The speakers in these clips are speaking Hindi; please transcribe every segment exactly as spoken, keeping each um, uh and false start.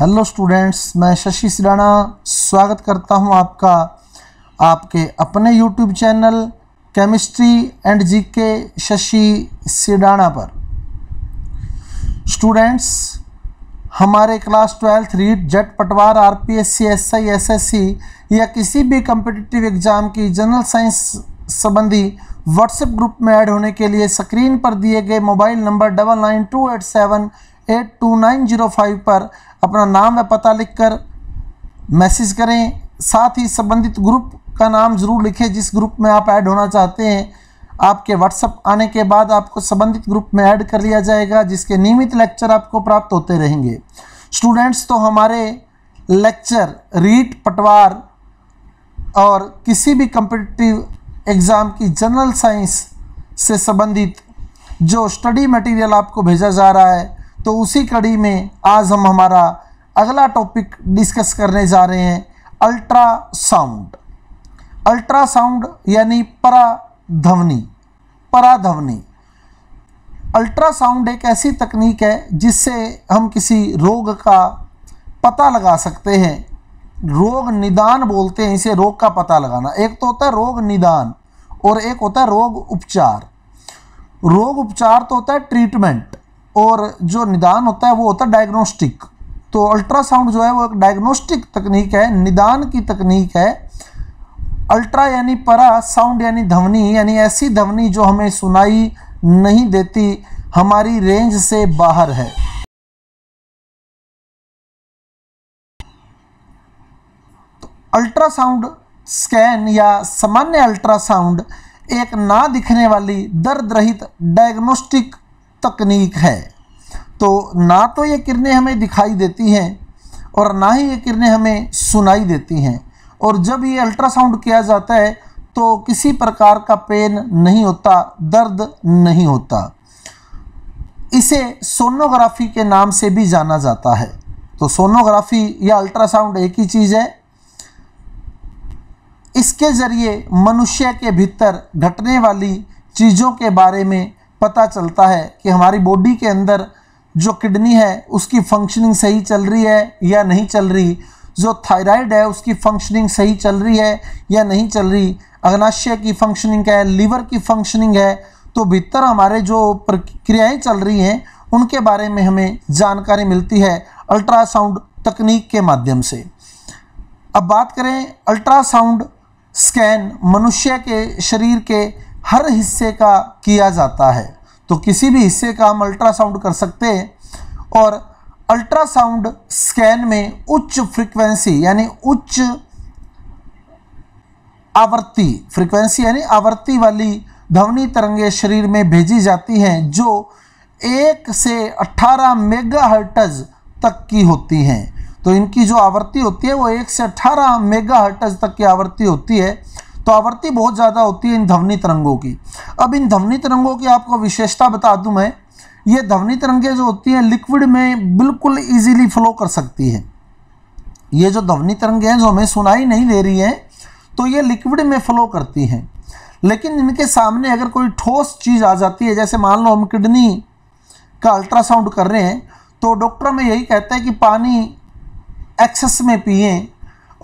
हेलो स्टूडेंट्स, मैं शशि सिडाना स्वागत करता हूं आपका आपके अपने YouTube channel chemistry and G K Shashi Sidana पर। स्टूडेंट्स, हमारे क्लास ट्वेल्थ रीट, जेट, पटवार, आरपीएससी, एसएससी, एसएससी या किसी भी कॉम्पिटिटिव एग्ज़ाम की जनरल साइंस संबंधी व्हाट्सएप ग्रुप में ऐड होने के लिए स्क्रीन पर दिए गए mobile number double nine two eight seven eight two nine zero five पर अपना नाम व पता लिखकर मैसेज करें। साथ ही संबंधित ग्रुप का नाम ज़रूर लिखें जिस ग्रुप में आप ऐड होना चाहते हैं। आपके व्हाट्सएप आने के बाद आपको संबंधित ग्रुप में ऐड कर लिया जाएगा, जिसके नियमित लेक्चर आपको प्राप्त होते रहेंगे। स्टूडेंट्स, तो हमारे लेक्चर रीट, पटवार और किसी भी कॉम्पिटिटिव एग्ज़ाम की जनरल साइंस से संबंधित जो स्टडी मटेरियल आपको भेजा जा रहा है, तो उसी कड़ी में आज हम हमारा अगला टॉपिक डिस्कस करने जा रहे हैं, अल्ट्रासाउंड। अल्ट्रासाउंड यानी पराध्वनि पराध्वनि अल्ट्रासाउंड एक ऐसी तकनीक है जिससे हम किसी रोग का पता लगा सकते हैं। रोग निदान बोलते हैं इसे, रोग का पता लगाना। एक तो होता है रोग निदान और एक होता है रोग उपचार। रोग उपचार तो होता है ट्रीटमेंट और जो निदान होता है वो होता है डायग्नोस्टिक। तो अल्ट्रासाउंड जो है वो एक डायग्नोस्टिक तकनीक है, निदान की तकनीक है। अल्ट्रा यानी परा, साउंड यानी ध्वनि, यानी ऐसी ध्वनि जो हमें सुनाई नहीं देती, हमारी रेंज से बाहर है। तो अल्ट्रासाउंड स्कैन या सामान्य अल्ट्रासाउंड एक ना दिखने वाली दर्द रहित डायग्नोस्टिक तकनीक है। तो ना तो ये किरणें हमें दिखाई देती हैं और ना ही ये किरणें हमें सुनाई देती हैं, और जब ये अल्ट्रासाउंड किया जाता है तो किसी प्रकार का पेन नहीं होता, दर्द नहीं होता। इसे सोनोग्राफी के नाम से भी जाना जाता है। तो सोनोग्राफी या अल्ट्रासाउंड एक ही चीज़ है। इसके ज़रिए मनुष्य के भीतर घटने वाली चीज़ों के बारे में पता चलता है कि हमारी बॉडी के अंदर जो किडनी है उसकी फंक्शनिंग सही चल रही है या नहीं चल रही, जो थायराइड है उसकी फंक्शनिंग सही चल रही है या नहीं चल रही, अग्नाशय की फंक्शनिंग है, लीवर की फंक्शनिंग है। तो भीतर हमारे जो प्रक्रियाएं चल रही हैं उनके बारे में हमें जानकारी मिलती है अल्ट्रासाउंड तकनीक के माध्यम से। अब बात करें, अल्ट्रासाउंड स्कैन मनुष्य के शरीर के हर हिस्से का किया जाता है। तो किसी भी हिस्से का हम अल्ट्रासाउंड कर सकते हैं, और अल्ट्रासाउंड स्कैन में उच्च फ्रीक्वेंसी यानी उच्च आवृत्ति फ्रीक्वेंसी यानी आवृत्ति वाली ध्वनि तरंगे शरीर में भेजी जाती हैं, जो एक से अठारह मेगाहर्ट्ज तक की होती हैं। तो इनकी जो आवृत्ति होती है वो एक से अठारह मेगाहर्ट्ज तक की आवृत्ति होती है। तो आवृत्ति बहुत ज़्यादा होती है इन ध्वनि तरंगों की। अब इन ध्वनि तरंगों की आपको विशेषता बता दूं मैं, ये ध्वनि तरंगें जो होती हैं लिक्विड में बिल्कुल इजीली फ्लो कर सकती है। ये जो ध्वनि तरंगें हैं जो हमें सुनाई नहीं दे रही हैं, तो ये लिक्विड में फ्लो करती हैं। लेकिन इनके सामने अगर कोई ठोस चीज़ आ जाती है, जैसे मान लो हम किडनी का अल्ट्रासाउंड कर रहे हैं, तो डॉक्टर हमें यही कहता है कि पानी एक्सेस में पिए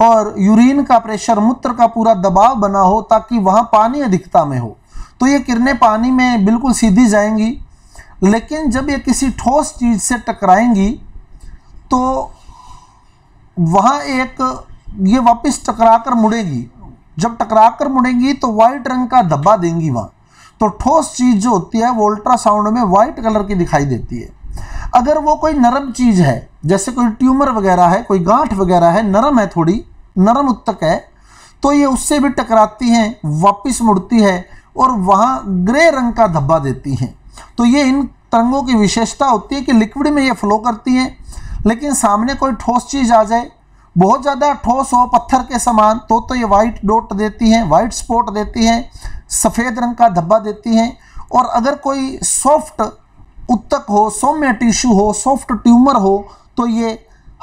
और यूरिन का प्रेशर, मूत्र का पूरा दबाव बना हो ताकि वहाँ पानी अधिकता में हो। तो ये किरणें पानी में बिल्कुल सीधी जाएंगी, लेकिन जब ये किसी ठोस चीज़ से टकराएंगी तो वहाँ एक ये वापस टकराकर मुड़ेंगी। जब टकराकर मुड़ेंगी तो वाइट रंग का धब्बा देंगी वहाँ। तो ठोस चीज़ जो होती है वो अल्ट्रासाउंड में वाइट कलर की दिखाई देती है। अगर वो कोई नरम चीज़ है, जैसे कोई ट्यूमर वगैरह है, कोई गांठ वगैरह है, नरम है, थोड़ी नरम उत्तक है, तो ये उससे भी टकराती हैं, वापस मुड़ती है और वहाँ ग्रे रंग का धब्बा देती हैं। तो ये इन तरंगों की विशेषता होती है कि लिक्विड में ये फ्लो करती हैं, लेकिन सामने कोई ठोस चीज़ आ जाए, बहुत ज़्यादा ठोस हो, पत्थर के समान, तो तो ये वाइट डॉट देती हैं, वाइट स्पॉट देती हैं, सफ़ेद रंग का धब्बा देती हैं। और अगर कोई सॉफ्ट उत्तक हो, सौम्य टिश्यू हो, सॉफ्ट ट्यूमर हो, तो ये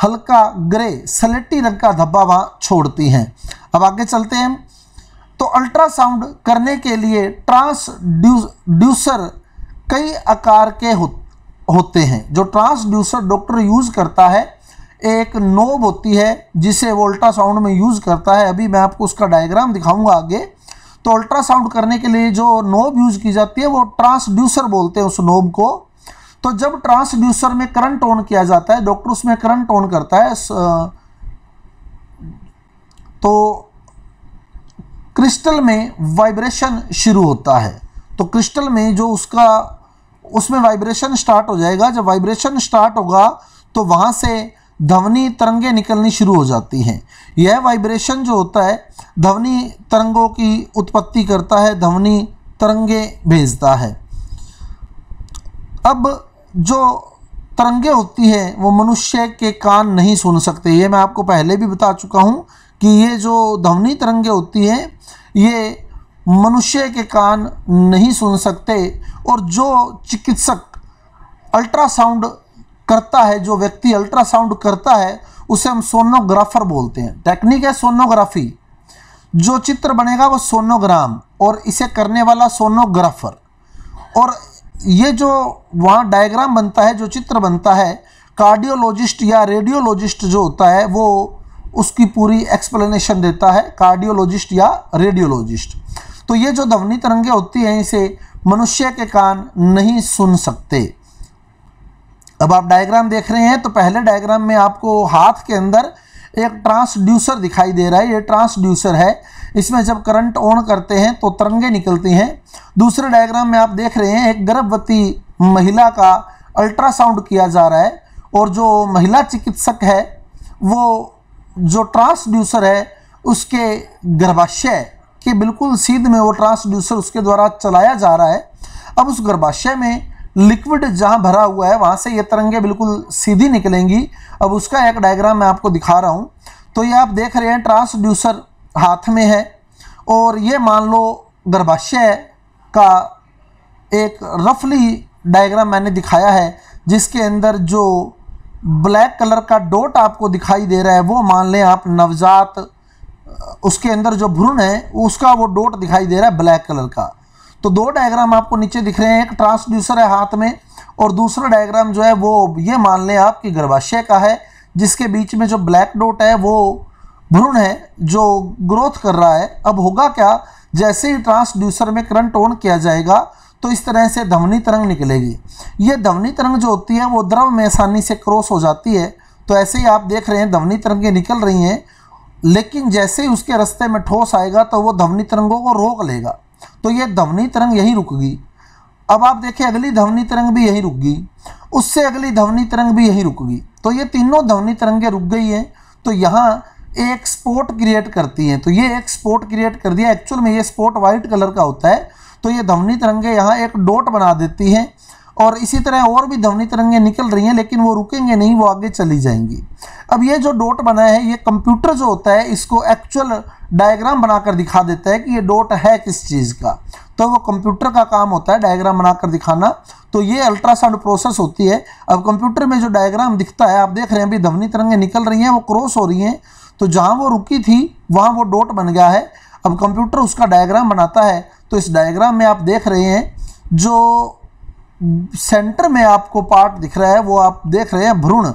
हल्का ग्रे सलेटी रंग का धब्बा वहाँ छोड़ती हैं। अब आगे चलते हैं। तो अल्ट्रासाउंड करने के लिए ट्रांसड्यूसर कई आकार के हो, होते हैं। जो ट्रांसड्यूसर डॉक्टर यूज़ करता है, एक नोब होती है जिसे वो अल्ट्रासाउंड में यूज़ करता है। अभी मैं आपको उसका डायग्राम दिखाऊंगा आगे। तो अल्ट्रासाउंड करने के लिए जो नोब यूज़ की जाती है वो ट्रांसड्यूसर बोलते हैं उस नोब को। तो जब ट्रांसड्यूसर में करंट ऑन किया जाता है, डॉक्टर उसमें करंट ऑन करता है, तो क्रिस्टल में वाइब्रेशन शुरू होता है। तो क्रिस्टल में जो उसका उसमें वाइब्रेशन स्टार्ट हो जाएगा। जब वाइब्रेशन स्टार्ट होगा तो वहाँ से ध्वनि तरंगे निकलनी शुरू हो जाती हैं। यह वाइब्रेशन जो होता है ध्वनि तरंगों की उत्पत्ति करता है, ध्वनि तरंगे भेजता है। अब जो तरंगे होती हैं वो मनुष्य के कान नहीं सुन सकते। ये मैं आपको पहले भी बता चुका हूँ कि ये जो ध्वनि तरंगे होती हैं ये मनुष्य के कान नहीं सुन सकते। और जो चिकित्सक अल्ट्रासाउंड करता है, जो व्यक्ति अल्ट्रासाउंड करता है उसे हम सोनोग्राफर बोलते हैं। टेक्निक है सोनोग्राफी, जो चित्र बनेगा वो सोनोग्राम और इसे करने वाला सोनोग्राफर। और ये जो वहाँ डायग्राम बनता है, जो चित्र बनता है, कार्डियोलॉजिस्ट या रेडियोलॉजिस्ट जो होता है वो उसकी पूरी एक्सप्लेनेशन देता है, कार्डियोलॉजिस्ट या रेडियोलॉजिस्ट। तो ये जो ध्वनि तरंगे होती हैं इसे मनुष्य के कान नहीं सुन सकते। अब आप डायग्राम देख रहे हैं तो पहले डायग्राम में आपको हाथ के अंदर एक ट्रांसड्यूसर दिखाई दे रहा है। ये ट्रांसड्यूसर है, इसमें जब करंट ऑन करते हैं तो तरंगे निकलती हैं। दूसरे डायग्राम में आप देख रहे हैं एक गर्भवती महिला का अल्ट्रासाउंड किया जा रहा है और जो महिला चिकित्सक है वो जो ट्रांसड्यूसर है उसके गर्भाशय के बिल्कुल सीध में वो ट्रांसड्यूसर उसके द्वारा चलाया जा रहा है। अब उस गर्भाशय में लिक्विड जहाँ भरा हुआ है वहाँ से ये तरंगे बिल्कुल सीधी निकलेंगी। अब उसका एक डायग्राम मैं आपको दिखा रहा हूँ। तो ये आप देख रहे हैं ट्रांसड्यूसर हाथ में है और ये मान लो गर्भाशय का एक रफली डायग्राम मैंने दिखाया है, जिसके अंदर जो ब्लैक कलर का डॉट आपको दिखाई दे रहा है वो मान लें आप नवजात, उसके अंदर जो भ्रूण है उसका वो डॉट दिखाई दे रहा है ब्लैक कलर का। तो दो डायग्राम आपको नीचे दिख रहे हैं, एक ट्रांसड्यूसर है हाथ में और दूसरा डायग्राम जो है वो ये मान लें आप कि गर्भाशय का है, जिसके बीच में जो ब्लैक डॉट है वो भ्रूण है जो ग्रोथ कर रहा है। अब होगा क्या, जैसे ही ट्रांसड्यूसर में करंट ऑन किया जाएगा तो इस तरह से ध्वनि तरंग निकलेगी। ये ध्वनि तरंग जो होती है वो द्रव में आसानी से क्रॉस हो जाती है। तो ऐसे ही आप देख रहे हैं ध्वनि तरंगें निकल रही हैं, लेकिन जैसे ही उसके रास्ते में ठोस आएगा तो वो ध्वनि तरंगों को रोक लेगा। तो ये ध्वनि तरंग यहीं रुकेगी। अब आप देखें अगली ध्वनि तरंग भी यहीं रुक गई, उससे अगली ध्वनि तरंग भी यहीं रुकेगी। तो ये तीनों ध्वनि तरंगें रुक गई हैं। तो यहाँ एक स्पॉट क्रिएट करती हैं, तो ये एक स्पॉट क्रिएट कर दिया। एक्चुअल में ये स्पॉट वाइट कलर का होता है। तो ये ध्वनि तरंगे यहाँ एक डॉट बना देती हैं और इसी तरह और भी ध्वनि तरंगे निकल रही हैं, लेकिन वो रुकेंगे नहीं, वो आगे चली जाएंगी। अब ये जो डॉट बना है ये कंप्यूटर जो होता है इसको एक्चुअल डायग्राम बनाकर दिखा देता है कि ये डॉट है किस चीज़ का। तो वो कंप्यूटर का काम होता है डायग्राम बनाकर दिखाना। तो ये अल्ट्रासाउंड प्रोसेस होती है। अब कंप्यूटर में जो डायग्राम दिखता है आप देख रहे हैं अभी ध्वनि तरंगे निकल रही हैं, वो क्रॉस हो रही हैं। तो जहाँ वो रुकी थी वहाँ वो डॉट बन गया है। अब कंप्यूटर उसका डायग्राम बनाता है। तो इस डायग्राम में आप देख रहे हैं जो सेंटर में आपको पार्ट दिख रहा है वो आप देख रहे हैं भ्रूण,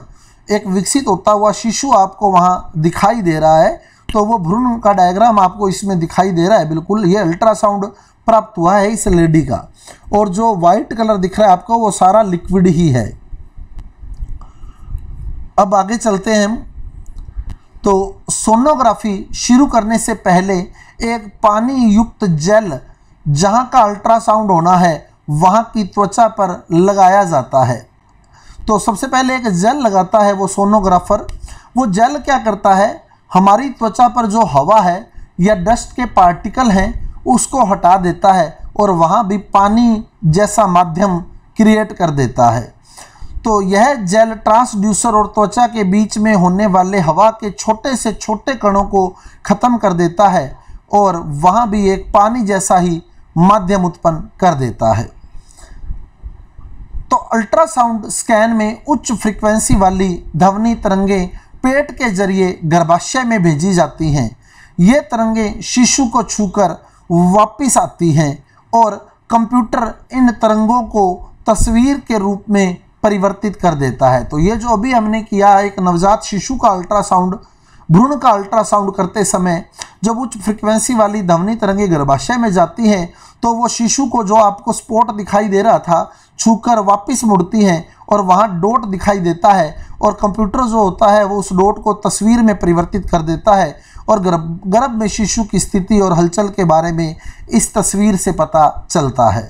एक विकसित होता हुआ शिशु आपको वहाँ दिखाई दे रहा है। तो वो भ्रूण का डायग्राम आपको इसमें दिखाई दे रहा है। बिल्कुल ये अल्ट्रासाउंड प्राप्त हुआ है इस लेडी का। और जो वाइट कलर दिख रहा है आपको वो सारा लिक्विड ही है। अब आगे चलते हैं हम। तो सोनोग्राफी शुरू करने से पहले एक पानी युक्त जेल जहां का अल्ट्रासाउंड होना है वहां की त्वचा पर लगाया जाता है। तो सबसे पहले एक जेल लगाता है वो सोनोग्राफर। वो जेल क्या करता है, हमारी त्वचा पर जो हवा है या डस्ट के पार्टिकल हैं उसको हटा देता है और वहां भी पानी जैसा माध्यम क्रिएट कर देता है। तो यह जेल ट्रांसड्यूसर और त्वचा के बीच में होने वाले हवा के छोटे से छोटे कणों को ख़त्म कर देता है और वहाँ भी एक पानी जैसा ही माध्यम उत्पन्न कर देता है। तो अल्ट्रासाउंड स्कैन में उच्च फ्रीक्वेंसी वाली ध्वनि तरंगे पेट के जरिए गर्भाशय में भेजी जाती हैं। ये तरंगे शिशु को छूकर वापस आती हैं और कंप्यूटर इन तरंगों को तस्वीर के रूप में परिवर्तित कर देता है। तो ये जो अभी हमने किया है, एक नवजात शिशु का अल्ट्रासाउंड, भ्रूण का अल्ट्रासाउंड करते समय जब उच्च फ्रिक्वेंसी वाली ध्वनि तरंगे गर्भाशय में जाती हैं तो वो शिशु को जो आपको स्पॉट दिखाई दे रहा था छूकर वापस मुड़ती हैं और वहाँ डॉट दिखाई देता है और कंप्यूटर जो होता है वो उस डॉट को तस्वीर में परिवर्तित कर देता है और गर्भ गर्भ में शिशु की स्थिति और हलचल के बारे में इस तस्वीर से पता चलता है।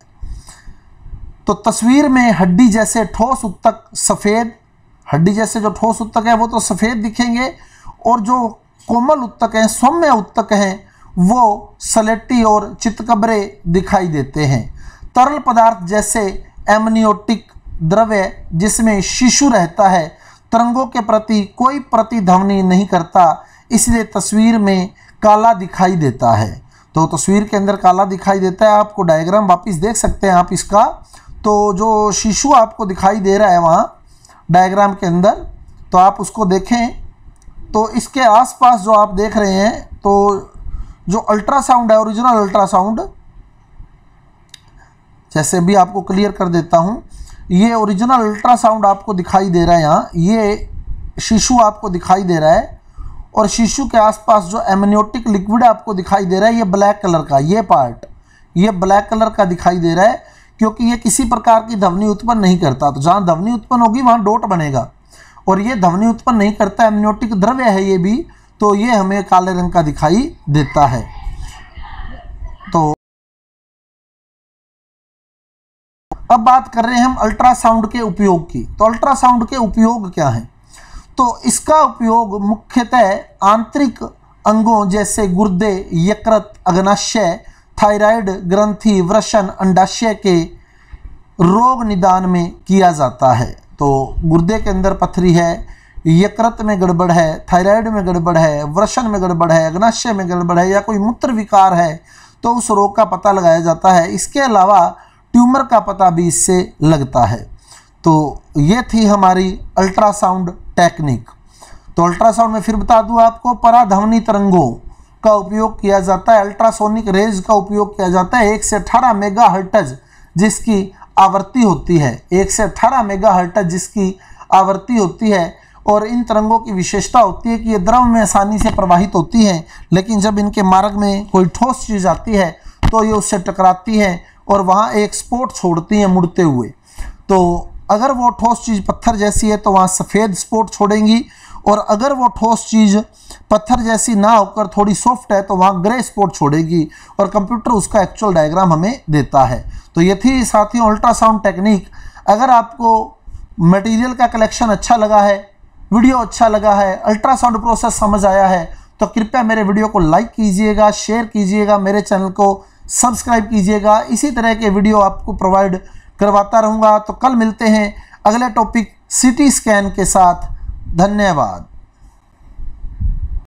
तो तस्वीर में हड्डी जैसे ठोस उत्तक सफ़ेद, हड्डी जैसे जो ठोस उत्तक है वो तो सफ़ेद दिखेंगे और जो कोमल उत्तक हैं, सौम्य उत्तक हैं, वो सलेटी और चितकबरे दिखाई देते हैं। तरल पदार्थ जैसे एमनियोटिक द्रव्य जिसमें शिशु रहता है तरंगों के प्रति कोई प्रतिध्वनि नहीं करता, इसलिए तस्वीर में काला दिखाई देता है। तो तस्वीर के अंदर काला दिखाई देता है, आपको डायग्राम वापस देख सकते हैं आप इसका। तो जो शिशु आपको दिखाई दे रहा है वहाँ डायग्राम के अंदर, तो आप उसको देखें तो इसके आसपास जो आप देख रहे हैं, तो जो अल्ट्रासाउंड है, ओरिजिनल अल्ट्रासाउंड, जैसे भी आपको क्लियर कर देता हूँ, ये ओरिजिनल अल्ट्रासाउंड आपको दिखाई दे रहा है यहाँ, ये शिशु आपको दिखाई दे रहा है और शिशु के आसपास जो एमनियोटिक लिक्विड आपको दिखाई दे रहा है ये ब्लैक कलर का, ये पार्ट ये ब्लैक कलर का दिखाई दे रहा है क्योंकि ये किसी प्रकार की ध्वनि उत्पन्न नहीं करता। तो जहाँ ध्वनि उत्पन्न होगी वहाँ डॉट बनेगा और ये ध्वनि उत्पन्न नहीं करता, एमनियोटिक द्रव्य है ये भी, तो ये हमें काले रंग का दिखाई देता है। तो अब बात कर रहे हैं हम अल्ट्रासाउंड के उपयोग की। तो अल्ट्रासाउंड के उपयोग क्या हैं? तो इसका उपयोग मुख्यतः आंतरिक अंगों जैसे गुर्दे, यकृत, अग्नाशय, थायराइड ग्रंथि, वृषण, अंडाशय के रोग निदान में किया जाता है। तो गुर्दे के अंदर पथरी है, यकृत में गड़बड़ है, थायराइड में गड़बड़ है, वृषण में गड़बड़ है, अग्नाशय में गड़बड़ है या कोई मूत्र विकार है तो उस रोग का पता लगाया जाता है। इसके अलावा ट्यूमर का पता भी इससे लगता है। तो ये थी हमारी अल्ट्रासाउंड टेक्निक। तो अल्ट्रासाउंड में फिर बता दूं आपको, पराध्वनि तरंगों का उपयोग किया जाता है, अल्ट्रासोनिक रेज का उपयोग किया जाता है। एक से अठारह मेगा हर्ट्ज जिसकी आवृत्ति होती है, एक से अठारह मेगा हर्ट्ज जिसकी आवृत्ति होती है और इन तरंगों की विशेषता होती है कि ये द्रव में आसानी से प्रवाहित होती हैं, लेकिन जब इनके मार्ग में कोई ठोस चीज़ आती है तो ये उससे टकराती है और वहाँ एक स्पॉट छोड़ती हैं मुड़ते हुए। तो अगर वो ठोस चीज़ पत्थर जैसी है तो वहाँ सफ़ेद स्पॉट छोड़ेंगी और अगर वो ठोस चीज़ पत्थर जैसी ना होकर थोड़ी सॉफ्ट है तो वहाँ ग्रे स्पॉट छोड़ेगी और कंप्यूटर उसका एक्चुअल डायग्राम हमें देता है। तो ये थी साथियों अल्ट्रासाउंड टेक्निक। अगर आपको मटेरियल का कलेक्शन अच्छा लगा है, वीडियो अच्छा लगा है, अल्ट्रासाउंड प्रोसेस समझ आया है तो कृपया मेरे वीडियो को लाइक कीजिएगा, शेयर कीजिएगा, मेरे चैनल को सब्सक्राइब कीजिएगा। इसी तरह के वीडियो आपको प्रोवाइड करवाता रहूँगा। तो कल मिलते हैं अगले टॉपिक सिटी स्कैन के साथ। धन्यवाद।